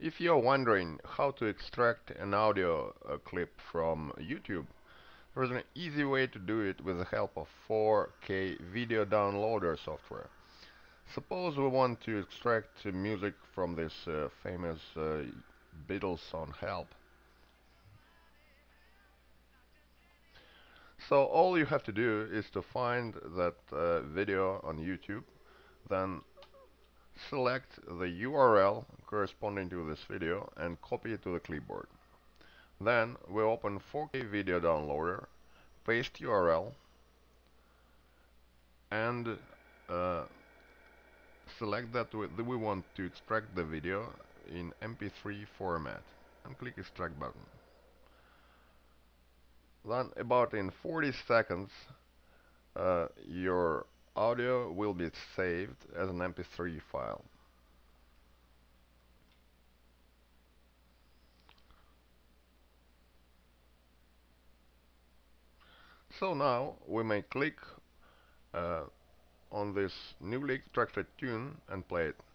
If you're wondering how to extract an audio clip from YouTube, there's an easy way to do it with the help of 4K Video Downloader software. Suppose we want to extract music from this famous Beatles song Help. So all you have to do is to find that video on YouTube, then select the URL corresponding to this video and copy it to the clipboard. Then we open 4K Video Downloader, paste URL, and select that we want to extract the video in MP3 format and click Extract button. Then about in 40 seconds your audio will be saved as an MP3 file. So now we may click on this newly extracted tune and play it.